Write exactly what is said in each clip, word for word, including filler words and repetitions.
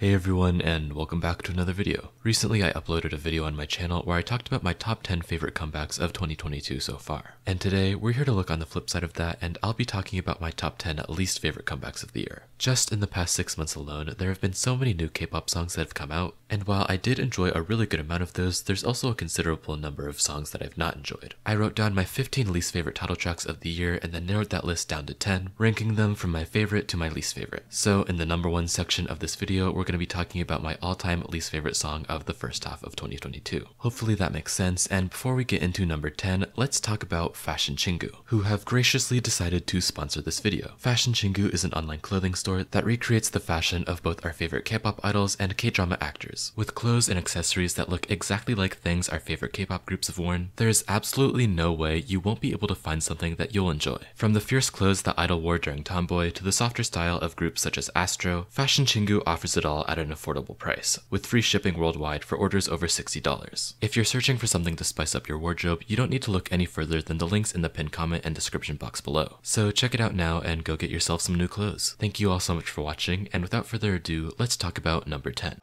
Hey everyone, and welcome back to another video. Recently I uploaded a video on my channel where I talked about my top ten favorite comebacks of twenty twenty-two so far. And today, we're here to look on the flip side of that, and I'll be talking about my top ten least favorite comebacks of the year. Just in the past six months alone, there have been so many new K-pop songs that have come out, and while I did enjoy a really good amount of those, there's also a considerable number of songs that I've not enjoyed. I wrote down my fifteen least favorite title tracks of the year and then narrowed that list down to ten, ranking them from my favorite to my least favorite. So, in the number one section of this video, we're going to be talking about my all-time least favorite song of the first half of twenty twenty-two. Hopefully that makes sense, and before we get into number ten, let's talk about Fashion Chingu, who have graciously decided to sponsor this video. Fashion Chingu is an online clothing store that recreates the fashion of both our favorite K-pop idols and K-drama actors. With clothes and accessories that look exactly like things our favorite K-pop groups have worn, there is absolutely no way you won't be able to find something that you'll enjoy. From the fierce clothes that idol wore during Tomboy to the softer style of groups such as ASTRO, Fashion Chingu offers it all at an affordable price, with free shipping worldwide for orders over sixty dollars. If you're searching for something to spice up your wardrobe, you don't need to look any further than the links in the pinned comment and description box below. So check it out now and go get yourself some new clothes. Thank you all so much for watching, and without further ado, let's talk about number ten.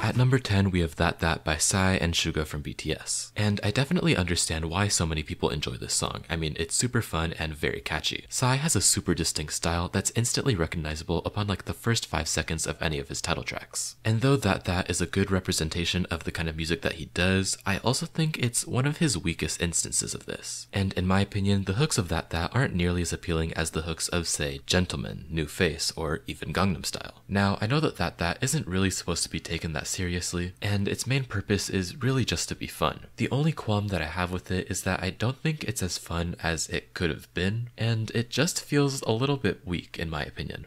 At number ten, we have That That by Psy and Suga from B T S. And I definitely understand why so many people enjoy this song. I mean, it's super fun and very catchy. Psy has a super distinct style that's instantly recognizable upon like the first five seconds of any of his title tracks. And though That That is a good representation of the kind of music that he does, I also think it's one of his weakest instances of this. And in my opinion, the hooks of That That aren't nearly as appealing as the hooks of, say, Gentleman, New Face, or even Gangnam Style. Now, I know that That That isn't really supposed to be taken that seriously. seriously, and its main purpose is really just to be fun. The only qualm that I have with it is that I don't think it's as fun as it could have been, and it just feels a little bit weak in my opinion.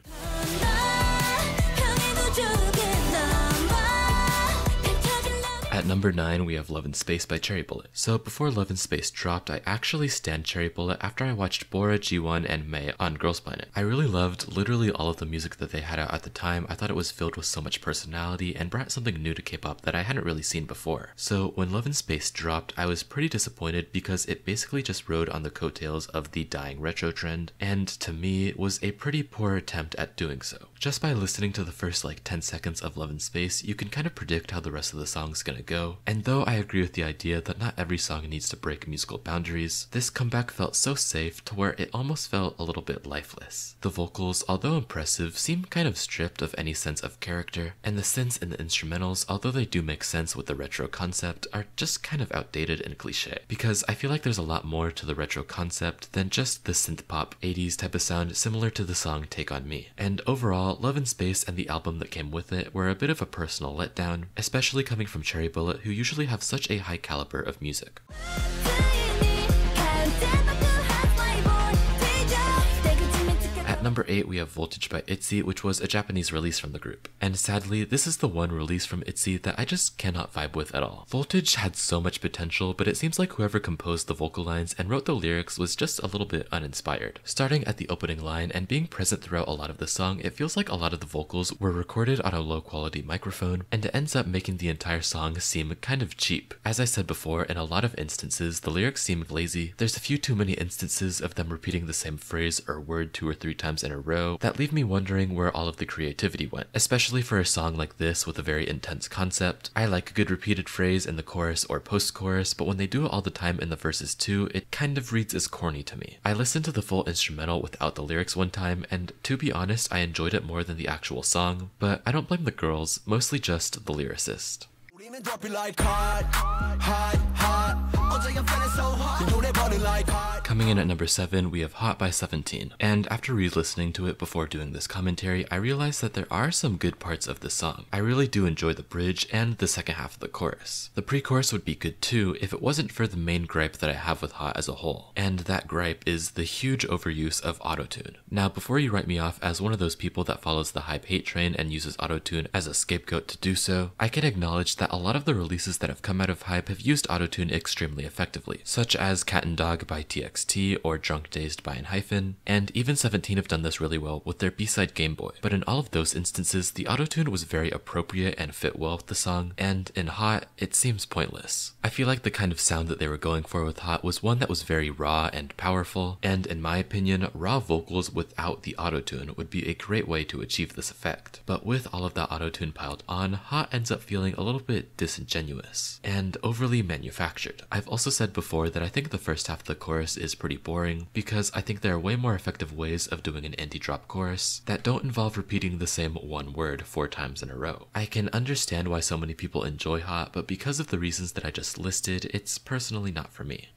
At number nine, we have Love in Space by Cherry Bullet. So before Love in Space dropped, I actually stan Cherry Bullet after I watched Bora, G one, and Mei on Girls' Planet. I really loved literally all of the music that they had out at the time. I thought it was filled with so much personality and brought something new to K-pop that I hadn't really seen before. So when Love in Space dropped, I was pretty disappointed because it basically just rode on the coattails of the dying retro trend, and to me, was a pretty poor attempt at doing so. Just by listening to the first like ten seconds of Love in Space, you can kind of predict how the rest of the song's gonna go. Go. And though I agree with the idea that not every song needs to break musical boundaries, this comeback felt so safe to where it almost felt a little bit lifeless. The vocals, although impressive, seem kind of stripped of any sense of character, and the synths in the instrumentals, although they do make sense with the retro concept, are just kind of outdated and cliche. Because I feel like there's a lot more to the retro concept than just the synth-pop eighties type of sound similar to the song Take On Me. And overall, Love in Space and the album that came with it were a bit of a personal letdown, especially coming from Cherry Bullet, who usually have such a high caliber of music. At number eight, we have Voltage by ITZY, which was a Japanese release from the group. And sadly, this is the one release from ITZY that I just cannot vibe with at all. Voltage had so much potential, but it seems like whoever composed the vocal lines and wrote the lyrics was just a little bit uninspired. Starting at the opening line and being present throughout a lot of the song, it feels like a lot of the vocals were recorded on a low-quality microphone, and it ends up making the entire song seem kind of cheap. As I said before, in a lot of instances, the lyrics seem lazy. There's a few too many instances of them repeating the same phrase or word two or three times in a row that leave me wondering where all of the creativity went, especially for a song like this with a very intense concept. I like a good repeated phrase in the chorus or post-chorus, but when they do it all the time in the verses too, it kind of reads as corny to me. I listened to the full instrumental without the lyrics one time, and to be honest, I enjoyed it more than the actual song, but I don't blame the girls, mostly just the lyricist. Coming in at number seven, we have Hot by Seventeen. And after re-listening to it before doing this commentary, I realized that there are some good parts of this song. I really do enjoy the bridge and the second half of the chorus. The pre-chorus would be good too if it wasn't for the main gripe that I have with Hot as a whole. And that gripe is the huge overuse of autotune. Now, before you write me off as one of those people that follows the hype hate train and uses autotune as a scapegoat to do so, I can acknowledge that a lot of the releases that have come out of Hype have used autotune extremely effectively, such as Cat and Dog by T X T, T X T or Drunk Dazed by Enhypen, and even Seventeen have done this really well with their B-side Game Boy. But in all of those instances, the autotune was very appropriate and fit well with the song, and in Hot, it seems pointless. I feel like the kind of sound that they were going for with Hot was one that was very raw and powerful, and in my opinion, raw vocals without the autotune would be a great way to achieve this effect. But with all of that autotune piled on, Hot ends up feeling a little bit disingenuous and overly manufactured. I've also said before that I think the first half of the chorus is pretty boring because I think there are way more effective ways of doing an anti-drop chorus that don't involve repeating the same one word four times in a row. I can understand why so many people enjoy Hot, but because of the reasons that I just listed, it's personally not for me.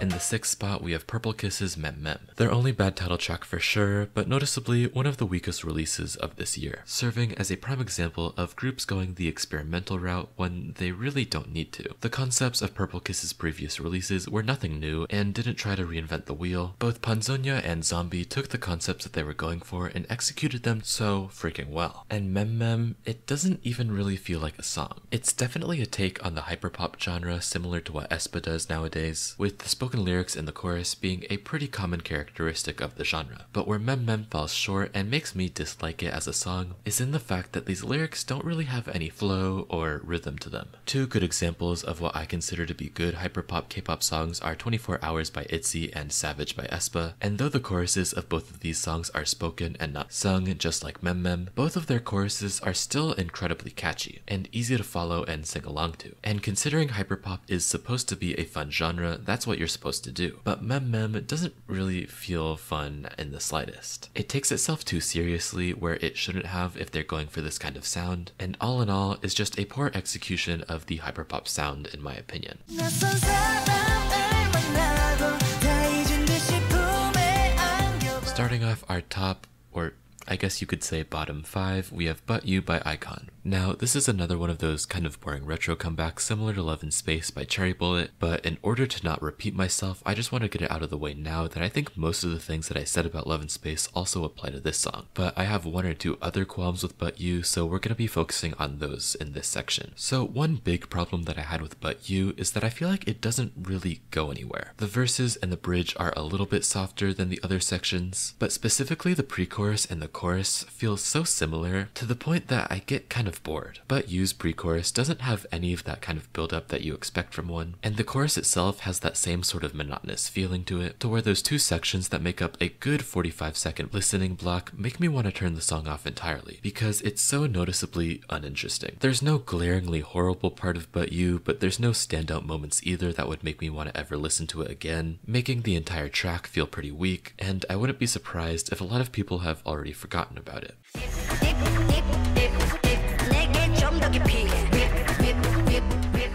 In the sixth spot, we have Purple Kiss's Mem Mem, their only bad title track for sure, but noticeably one of the weakest releases of this year, serving as a prime example of groups going the experimental route when they really don't need to. The concepts of Purple Kiss's previous releases were nothing new and didn't try to reinvent the wheel. Both Panzonia and Zombie took the concepts that they were going for and executed them so freaking well. And Mem Mem, it doesn't even really feel like a song. It's definitely a take on the hyperpop genre, similar to what aespa does nowadays, with the spoken lyrics in the chorus being a pretty common characteristic of the genre. But where Mem Mem falls short and makes me dislike it as a song is in the fact that these lyrics don't really have any flow or rhythm to them. Two good examples of what I consider to be good hyperpop K-pop songs are twenty-four hours by ITZY and Savage by aespa, and though the choruses of both of these songs are spoken and not sung just like Mem Mem, both of their choruses are still incredibly catchy and easy to follow and sing along to. And considering hyperpop is supposed to be a fun genre, that's what you're supposed to do. But Mem Mem doesn't really feel fun in the slightest. It takes itself too seriously where it shouldn't have if they're going for this kind of sound, and all in all is just a poor execution of the hyperpop sound in my opinion. Starting off our top, or I guess you could say bottom five, we have But You by Icon. Now, this is another one of those kind of boring retro comebacks similar to Love in Space by Cherry Bullet, but in order to not repeat myself, I just want to get it out of the way now that I think most of the things that I said about Love in Space also apply to this song. But I have one or two other qualms with But You, so we're gonna be focusing on those in this section. So one big problem that I had with But You is that I feel like it doesn't really go anywhere. The verses and the bridge are a little bit softer than the other sections, but specifically the pre-chorus and the chorus feels so similar to the point that I get kind of bored. But You's pre-chorus doesn't have any of that kind of build-up that you expect from one, and the chorus itself has that same sort of monotonous feeling to it, to where those two sections that make up a good forty-five second listening block make me want to turn the song off entirely, because it's so noticeably uninteresting. There's no glaringly horrible part of But You, but there's no standout moments either that would make me want to ever listen to it again, making the entire track feel pretty weak, and I wouldn't be surprised if a lot of people have already forgotten about it.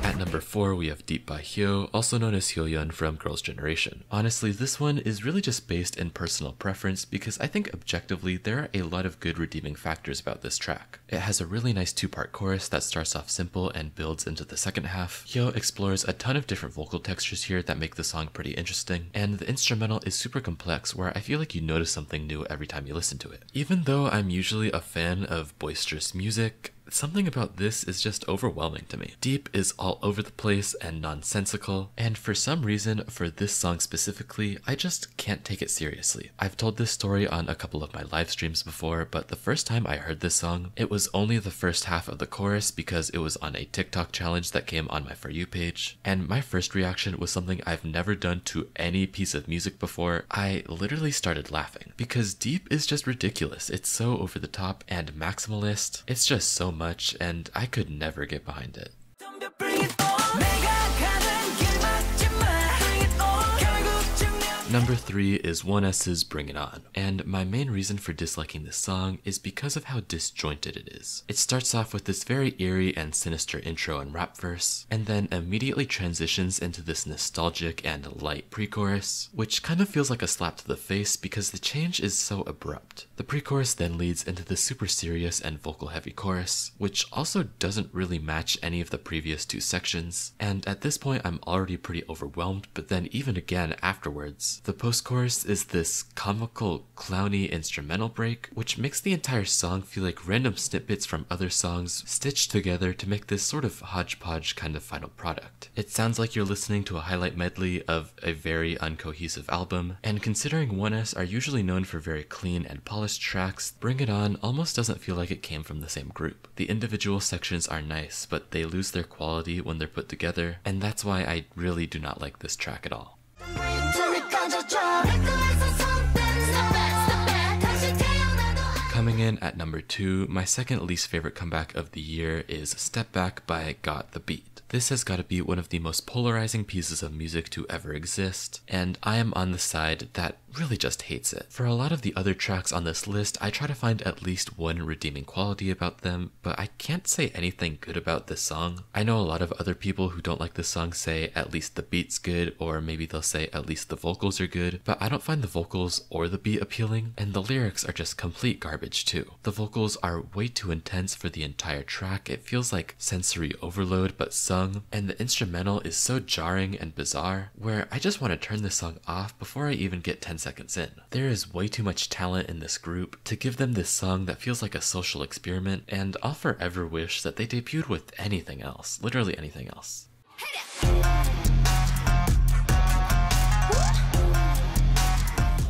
At number four, we have Deep by Hyo, also known as Hyoyeon from Girls' Generation. Honestly, this one is really just based in personal preference because I think objectively there are a lot of good redeeming factors about this track. It has a really nice two-part chorus that starts off simple and builds into the second half. Hyo explores a ton of different vocal textures here that make the song pretty interesting, and the instrumental is super complex where I feel like you notice something new every time you listen to it. Even though I'm usually a fan of boisterous music, something about this is just overwhelming to me. Deep is all over the place and nonsensical, and for some reason, for this song specifically, I just can't take it seriously. I've told this story on a couple of my live streams before, but the first time I heard this song, it was only the first half of the chorus because it was on a TikTok challenge that came on my For You page, and my first reaction was something I've never done to any piece of music before. I literally started laughing, because Deep is just ridiculous. It's so over the top and maximalist. It's just so much, and I could never get behind it. Number three is ONEUS's Bring It On, and my main reason for disliking this song is because of how disjointed it is. It starts off with this very eerie and sinister intro and rap verse, and then immediately transitions into this nostalgic and light pre-chorus, which kind of feels like a slap to the face because the change is so abrupt. The pre-chorus then leads into the super serious and vocal-heavy chorus, which also doesn't really match any of the previous two sections, and at this point I'm already pretty overwhelmed, but then even again afterwards, The post-chorus is this comical, clowny instrumental break, which makes the entire song feel like random snippets from other songs stitched together to make this sort of hodgepodge kind of final product. It sounds like you're listening to a highlight medley of a very uncohesive album, and considering ONEUS are usually known for very clean and polished tracks, Bring It On almost doesn't feel like it came from the same group. The individual sections are nice, but they lose their quality when they're put together, and that's why I really do not like this track at all. Coming in at number two, my second least favorite comeback of the year is Step Back by Got the Beat. This has got to be one of the most polarizing pieces of music to ever exist, and I am on the side that really just hates it. For a lot of the other tracks on this list, I try to find at least one redeeming quality about them, but I can't say anything good about this song. I know a lot of other people who don't like this song say at least the beat's good, or maybe they'll say at least the vocals are good, but I don't find the vocals or the beat appealing, and the lyrics are just complete garbage too. The vocals are way too intense for the entire track. It feels like sensory overload but sung, and the instrumental is so jarring and bizarre where I just want to turn this song off before I even get ten seconds in. There is way too much talent in this group to give them this song that feels like a social experiment, and I'll forever wish that they debuted with anything else, literally anything else.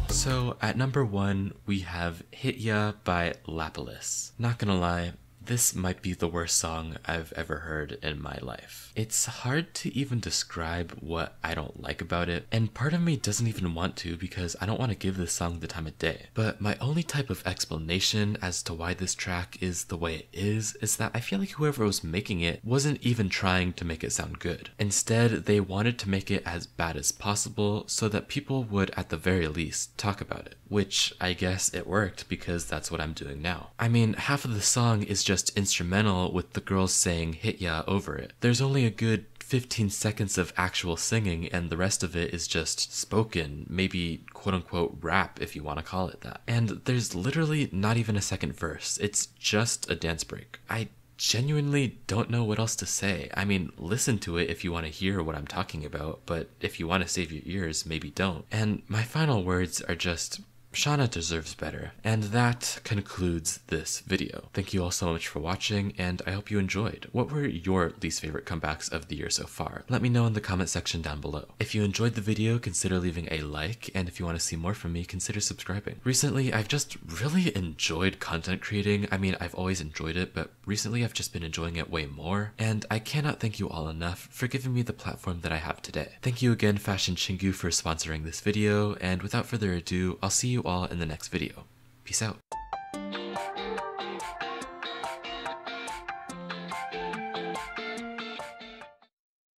So at number one, we have Hit Ya by Lapalus. Not gonna lie, this might be the worst song I've ever heard in my life. It's hard to even describe what I don't like about it, and part of me doesn't even want to because I don't want to give this song the time of day. But my only type of explanation as to why this track is the way it is is that I feel like whoever was making it wasn't even trying to make it sound good. Instead, they wanted to make it as bad as possible so that people would, at the very least, talk about it. Which, I guess it worked because that's what I'm doing now. I mean, half of the song is just Just instrumental with the girls saying "hit ya" over it. There's only a good fifteen seconds of actual singing, and the rest of it is just spoken, maybe quote-unquote rap if you want to call it that. And there's literally not even a second verse. It's just a dance break. I genuinely don't know what else to say. I mean, listen to it if you want to hear what I'm talking about, but if you want to save your ears, maybe don't. And my final words are just, Shauna deserves better. And that concludes this video. Thank you all so much for watching, and I hope you enjoyed. What were your least favorite comebacks of the year so far? Let me know in the comment section down below. If you enjoyed the video, consider leaving a like, and if you want to see more from me, consider subscribing. Recently, I've just really enjoyed content creating. I mean, I've always enjoyed it, but recently I've just been enjoying it way more, and I cannot thank you all enough for giving me the platform that I have today. Thank you again, Fashion Chingu, for sponsoring this video, and without further ado, I'll see you all in the next video. Peace out.